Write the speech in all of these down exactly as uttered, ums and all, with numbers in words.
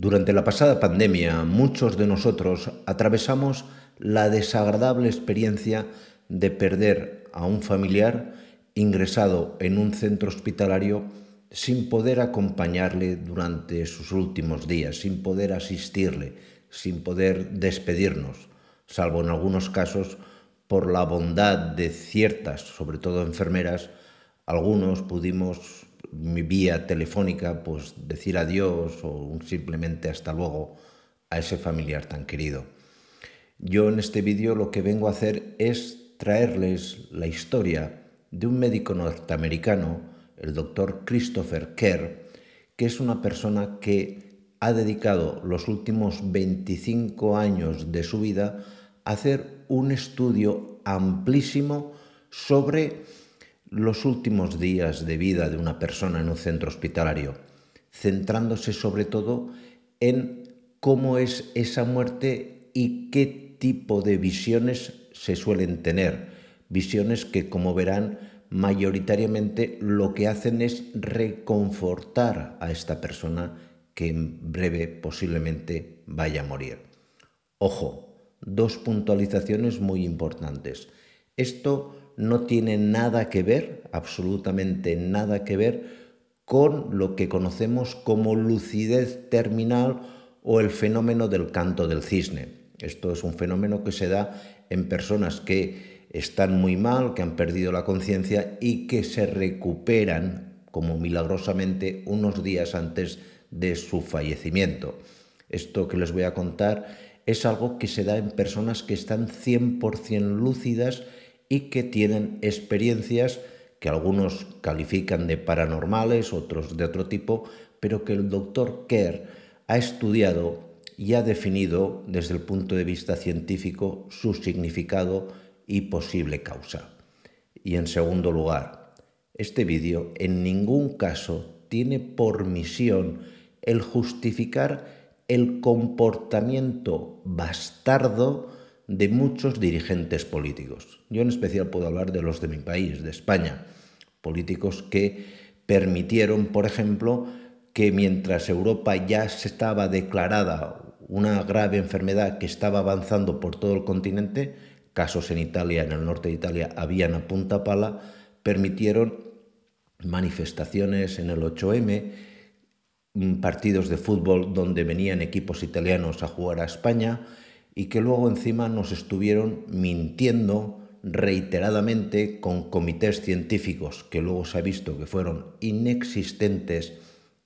Durante la pasada pandemia, muchos de nosotros atravesamos la desagradable experiencia de perder a un familiar ingresado en un centro hospitalario sin poder acompañarle durante sus últimos días, sin poder asistirle, sin poder despedirnos, salvo en algunos casos por la bondad de ciertas, sobre todo enfermeras. Algunos pudimos vía telefónica pues decir adiós o simplemente hasta luego a ese familiar tan querido. Yo en este vídeo lo que vengo a hacer es traerles la historia de un médico norteamericano, el doctor Christopher Kerr, que es una persona que ha dedicado los últimos veinticinco años de su vida a hacer un estudio amplísimo sobre los últimos días de vida de una persona en un centro hospitalario, centrándose sobre todo en cómo es esa muerte y qué tipo de visiones se suelen tener. Visiones que, como verán, mayoritariamente lo que hacen es reconfortar a esta persona que en breve posiblemente vaya a morir. Ojo, dos puntualizaciones muy importantes. Esto no tiene nada que ver, absolutamente nada que ver, con lo que conocemos como lucidez terminal o el fenómeno del canto del cisne. Esto es un fenómeno que se da en personas que están muy mal, que han perdido la conciencia y que se recuperan, como milagrosamente, unos días antes de su fallecimiento. Esto que les voy a contar es algo que se da en personas que están cien por cien lúcidas y que tienen experiencias que algunos califican de paranormales, otros de otro tipo, pero que el doctor Kerr ha estudiado y ha definido desde el punto de vista científico su significado y posible causa. Y en segundo lugar, este vídeo en ningún caso tiene por misión el justificar el comportamiento bastardo de muchos dirigentes políticos. Yo en especial puedo hablar de los de mi país, de España, políticos que permitieron, por ejemplo, que mientras Europa ya se estaba declarada una grave enfermedad que estaba avanzando por todo el continente, casos en Italia, en el norte de Italia, habían a punta pala, permitieron manifestaciones en el ocho eme, partidos de fútbol donde venían equipos italianos a jugar a España, y que luego encima nos estuvieron mintiendo reiteradamente con comités científicos que luego se ha visto que fueron inexistentes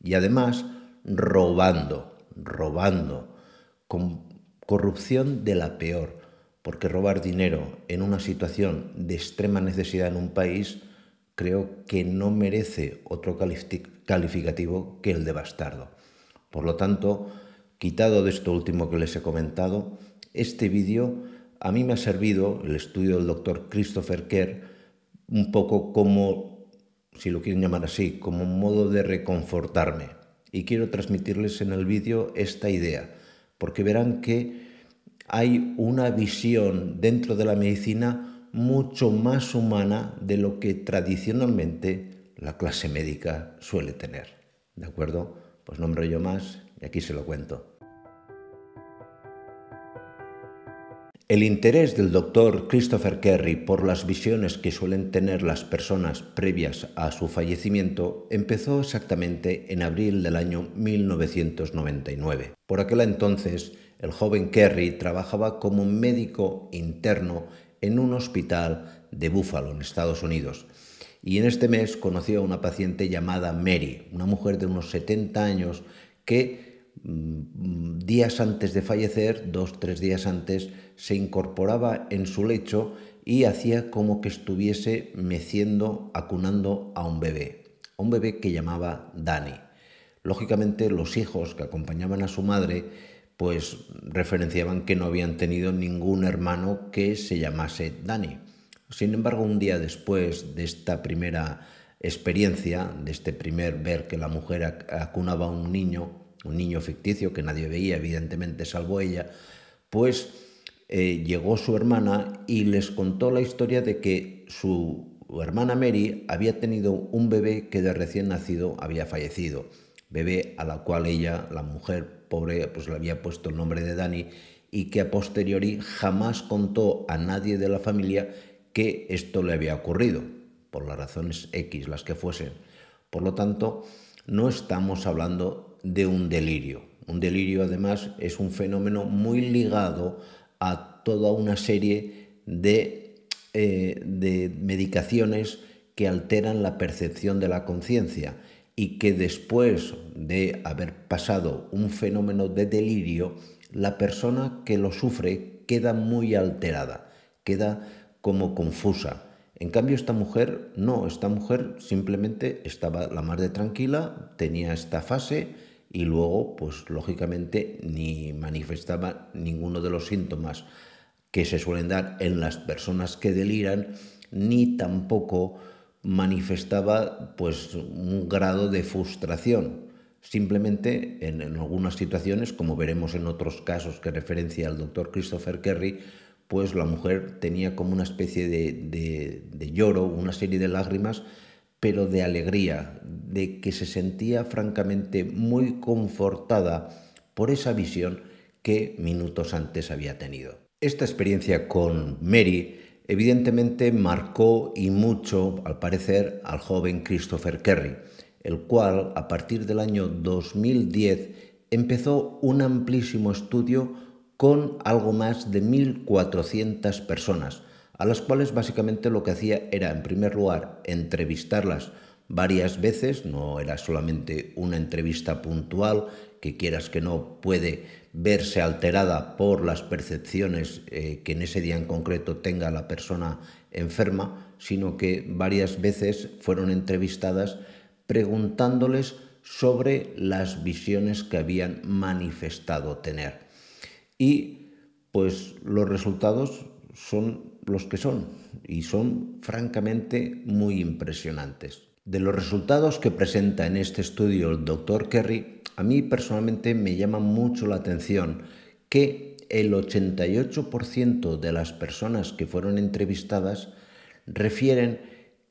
y además robando, robando, con corrupción de la peor, porque robar dinero en una situación de extrema necesidad en un país creo que no merece otro calificativo que el de bastardo. Por lo tanto, quitado de esto último que les he comentado, este vídeo a mí me ha servido, el estudio del doctor Christopher Kerr, un poco como, si lo quieren llamar así, como un modo de reconfortarme. Y quiero transmitirles en el vídeo esta idea, porque verán que hay una visión dentro de la medicina mucho más humana de lo que tradicionalmente la clase médica suele tener. ¿De acuerdo? Pues no me enrollo más y aquí se lo cuento. El interés del doctor Christopher Kerr por las visiones que suelen tener las personas previas a su fallecimiento empezó exactamente en abril del año mil novecientos noventa y nueve. Por aquel entonces, el joven Kerr trabajaba como médico interno en un hospital de Buffalo, en Estados Unidos. Y en este mes conoció a una paciente llamada Mary, una mujer de unos setenta años que días antes de fallecer, dos, tres días antes, se incorporaba en su lecho y hacía como que estuviese meciendo, acunando a un bebé, a un bebé que llamaba Danny. Lógicamente los hijos que acompañaban a su madre pues referenciaban que no habían tenido ningún hermano que se llamase Danny. Sin embargo, un día después de esta primera experiencia, de este primer ver que la mujer acunaba a un niño, un niño ficticio que nadie veía, evidentemente, salvo ella, pues eh, llegó su hermana y les contó la historia de que su hermana Mary había tenido un bebé que de recién nacido había fallecido, bebé a la cual ella, la mujer, pobre, pues le había puesto el nombre de Dani, y que a posteriori jamás contó a nadie de la familia que esto le había ocurrido, por las razones X, las que fuesen. Por lo tanto, no estamos hablando de un delirio. Un delirio, además, es un fenómeno muy ligado a toda una serie de, eh, de medicaciones que alteran la percepción de la conciencia y que después de haber pasado un fenómeno de delirio, la persona que lo sufre queda muy alterada, queda como confusa. En cambio, esta mujer no, esta mujer simplemente estaba la más de tranquila, tenía esta fase y luego, pues lógicamente, ni manifestaba ninguno de los síntomas que se suelen dar en las personas que deliran, ni tampoco manifestaba pues un grado de frustración. Simplemente en, en algunas situaciones, como veremos en otros casos que referencia al doctor Christopher Kerr, pues la mujer tenía como una especie de, de, de lloro, una serie de lágrimas, pero de alegría, de que se sentía francamente muy confortada por esa visión que minutos antes había tenido. Esta experiencia con Mary evidentemente marcó y mucho, al parecer, al joven Christopher Kerr, el cual a partir del año dos mil diez empezó un amplísimo estudio con algo más de mil cuatrocientas personas, a las cuales básicamente lo que hacía era, en primer lugar, entrevistarlas varias veces. No era solamente una entrevista puntual, que quieras que no puede verse alterada por las percepciones eh, que en ese día en concreto tenga la persona enferma, sino que varias veces fueron entrevistadas preguntándoles sobre las visiones que habían manifestado tener. Y pues los resultados son los que son, y son francamente muy impresionantes. De los resultados que presenta en este estudio el doctor Kerr, a mí personalmente me llama mucho la atención que el ochenta y ocho por ciento de las personas que fueron entrevistadas refieren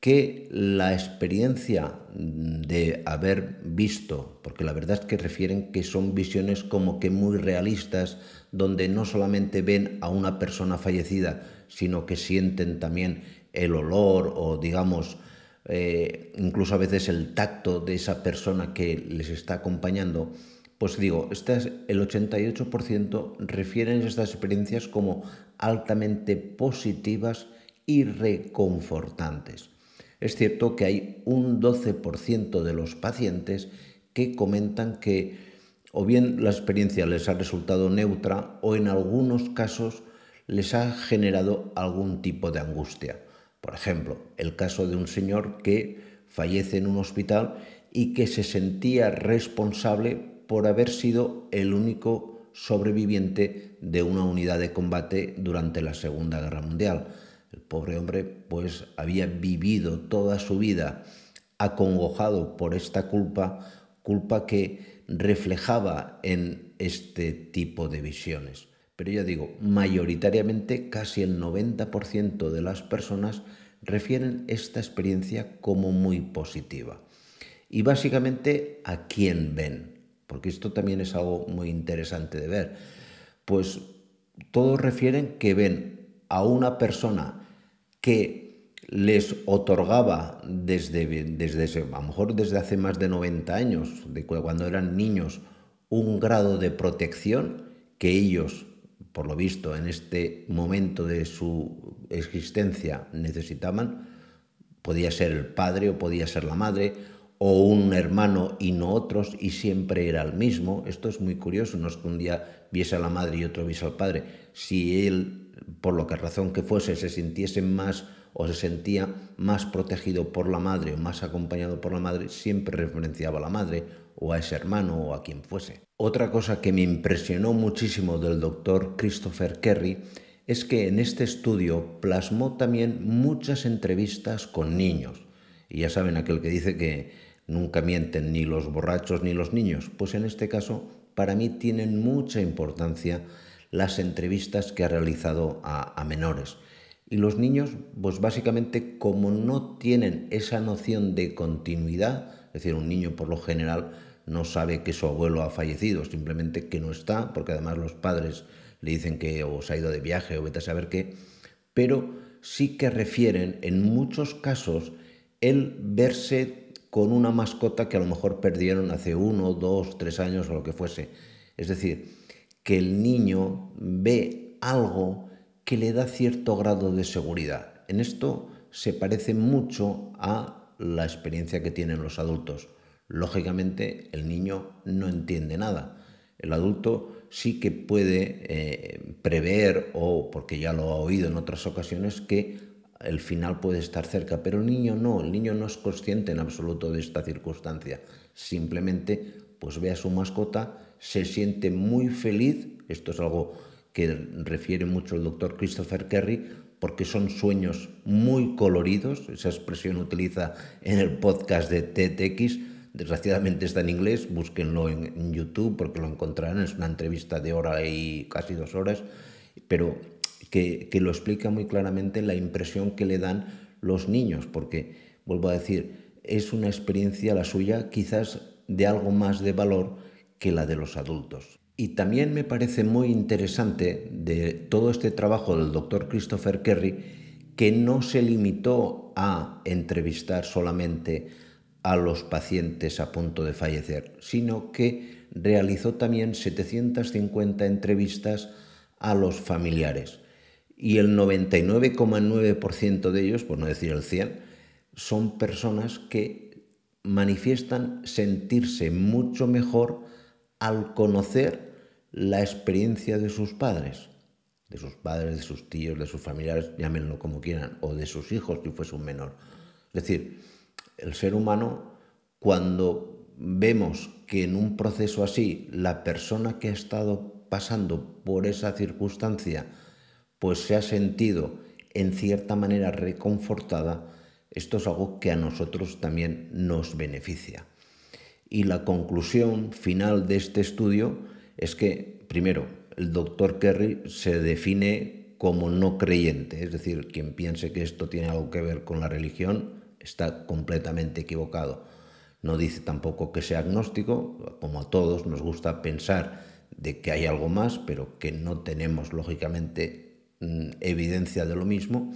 que la experiencia de haber visto, porque la verdad es que refieren que son visiones como que muy realistas, donde no solamente ven a una persona fallecida, sino que sienten también el olor o, digamos, Eh, incluso a veces el tacto de esa persona que les está acompañando. Pues digo, este es el ochenta y ocho por ciento refieren estas experiencias como altamente positivas y reconfortantes. Es cierto que hay un doce por ciento de los pacientes que comentan que o bien la experiencia les ha resultado neutra o en algunos casos les ha generado algún tipo de angustia. Por ejemplo, el caso de un señor que fallece en un hospital y que se sentía responsable por haber sido el único sobreviviente de una unidad de combate durante la Segunda Guerra Mundial. El pobre hombre pues había vivido toda su vida acongojado por esta culpa, culpa que reflejaba en este tipo de visiones. Pero ya digo, mayoritariamente casi el noventa por ciento de las personas refieren esta experiencia como muy positiva. Y básicamente, ¿a quién ven? Porque esto también es algo muy interesante de ver. Pues todos refieren que ven a una persona que les otorgaba desde, desde a lo mejor desde hace más de noventa años, de cuando eran niños, un grado de protección que ellos, por lo visto, en este momento de su existencia necesitaban. Podía ser el padre o podía ser la madre, o un hermano y no otros, y siempre era el mismo. Esto es muy curioso, no es que un día viese a la madre y otro viese al padre. Si él, por lo que razón que fuese, se sintiese más o se sentía más protegido por la madre o más acompañado por la madre, siempre referenciaba a la madre o a ese hermano o a quien fuese. Otra cosa que me impresionó muchísimo del doctor Christopher Kerr es que en este estudio plasmó también muchas entrevistas con niños. Y ya saben aquel que dice que nunca mienten ni los borrachos ni los niños. Pues en este caso, para mí tienen mucha importancia las entrevistas que ha realizado a, a menores. Y los niños, pues básicamente como no tienen esa noción de continuidad, es decir, un niño por lo general no sabe que su abuelo ha fallecido, simplemente que no está, porque además los padres le dicen que o se ha ido de viaje o vete a saber qué, pero sí que refieren en muchos casos el verse con una mascota que a lo mejor perdieron hace uno, dos, tres años o lo que fuese. Es decir, que el niño ve algo que le da cierto grado de seguridad. En esto se parece mucho a la experiencia que tienen los adultos. Lógicamente, el niño no entiende nada. El adulto sí que puede eh, prever, o porque ya lo ha oído en otras ocasiones, que el final puede estar cerca, pero el niño no, el niño no es consciente en absoluto de esta circunstancia. Simplemente pues ve a su mascota, se siente muy feliz, esto es algo que refiere mucho el doctor Christopher Kerr, porque son sueños muy coloridos, esa expresión utiliza en el podcast de T T X, desgraciadamente está en inglés, búsquenlo en YouTube porque lo encontrarán, es una entrevista de hora y casi dos horas, pero que, que lo explica muy claramente la impresión que le dan los niños, porque, vuelvo a decir, es una experiencia la suya quizás de algo más de valor que la de los adultos. Y también me parece muy interesante de todo este trabajo del doctor Christopher Kerr que no se limitó a entrevistar solamente a los pacientes a punto de fallecer, sino que realizó también setecientas cincuenta entrevistas a los familiares. Y el noventa y nueve coma nueve por ciento de ellos, por no decir el cien por ciento, son personas que manifiestan sentirse mucho mejor al conocer la experiencia de sus padres, de sus padres, de sus tíos, de sus familiares, llámenlo como quieran, o de sus hijos si fuese un menor. Es decir, el ser humano, cuando vemos que en un proceso así la persona que ha estado pasando por esa circunstancia pues se ha sentido en cierta manera reconfortada, esto es algo que a nosotros también nos beneficia. Y la conclusión final de este estudio es que, primero, el doctor Kerr se define como no creyente, es decir, quien piense que esto tiene algo que ver con la religión está completamente equivocado. No dice tampoco que sea agnóstico, como a todos nos gusta pensar de que hay algo más, pero que no tenemos lógicamente evidencia de lo mismo,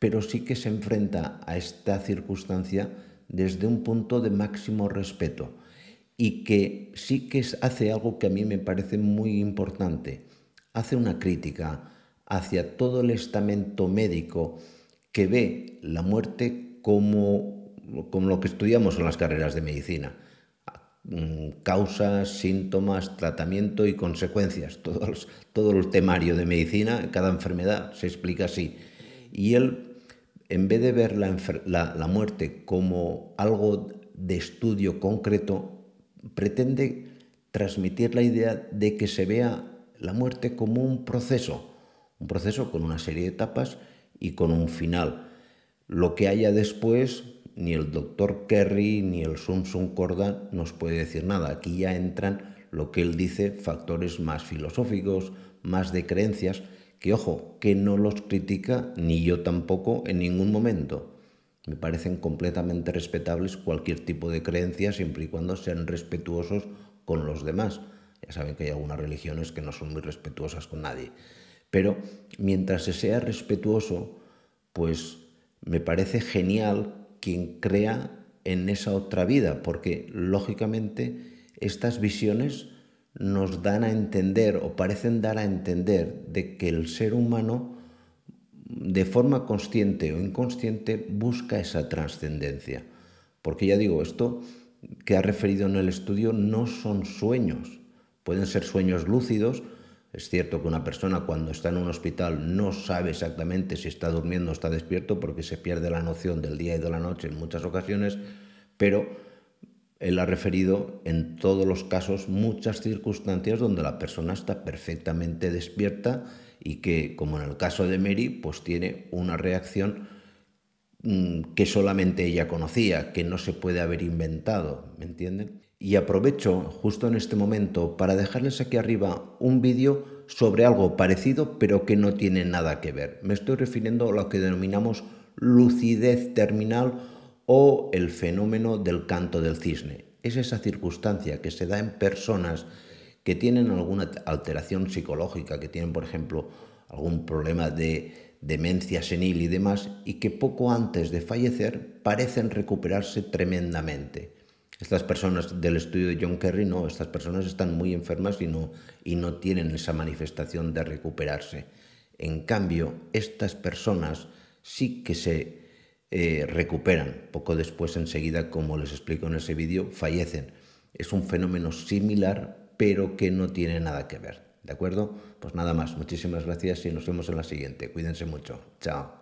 pero sí que se enfrenta a esta circunstancia desde un punto de máximo respeto y que sí que hace algo que a mí me parece muy importante. Hace una crítica hacia todo el estamento médico que ve la muerte como, como lo que estudiamos en las carreras de medicina. Causas, síntomas, tratamiento y consecuencias. Todo, los, todo el temario de medicina, cada enfermedad se explica así. Y él, en vez de ver la, la, la muerte como algo de estudio concreto, pretende transmitir la idea de que se vea la muerte como un proceso, un proceso con una serie de etapas y con un final. Lo que haya después, ni el doctor Kerr ni el Samson Corda nos puede decir nada. Aquí ya entran, lo que él dice, factores más filosóficos, más de creencias, que ojo, que no los critica ni yo tampoco en ningún momento. Me parecen completamente respetables cualquier tipo de creencia siempre y cuando sean respetuosos con los demás. Ya saben que hay algunas religiones que no son muy respetuosas con nadie. Pero mientras se sea respetuoso, pues me parece genial quien crea en esa otra vida, porque lógicamente estas visiones nos dan a entender o parecen dar a entender de que el ser humano de forma consciente o inconsciente busca esa trascendencia, porque ya digo, esto que ha referido en el estudio no son sueños, pueden ser sueños lúcidos. Es cierto que una persona cuando está en un hospital no sabe exactamente si está durmiendo o está despierto porque se pierde la noción del día y de la noche en muchas ocasiones, pero él ha referido en todos los casos muchas circunstancias donde la persona está perfectamente despierta y que, como en el caso de Mary, pues tiene una reacción que solamente ella conocía, que no se puede haber inventado, ¿me entienden? Y aprovecho justo en este momento para dejarles aquí arriba un vídeo sobre algo parecido pero que no tiene nada que ver. Me estoy refiriendo a lo que denominamos lucidez terminal o el fenómeno del canto del cisne. es esa circunstancia que se da en personas que tienen alguna alteración psicológica, que tienen, por ejemplo, algún problema de demencia senil y demás, y que poco antes de fallecer parecen recuperarse tremendamente. Estas personas del estudio de John Kerry, no, estas personas están muy enfermas y no, y no tienen esa manifestación de recuperarse. En cambio, estas personas sí que se eh, recuperan. Poco después, enseguida, como les explico en ese vídeo, fallecen. Es un fenómeno similar, pero que no tiene nada que ver. ¿De acuerdo? Pues nada más. Muchísimas gracias y nos vemos en la siguiente. Cuídense mucho. Chao.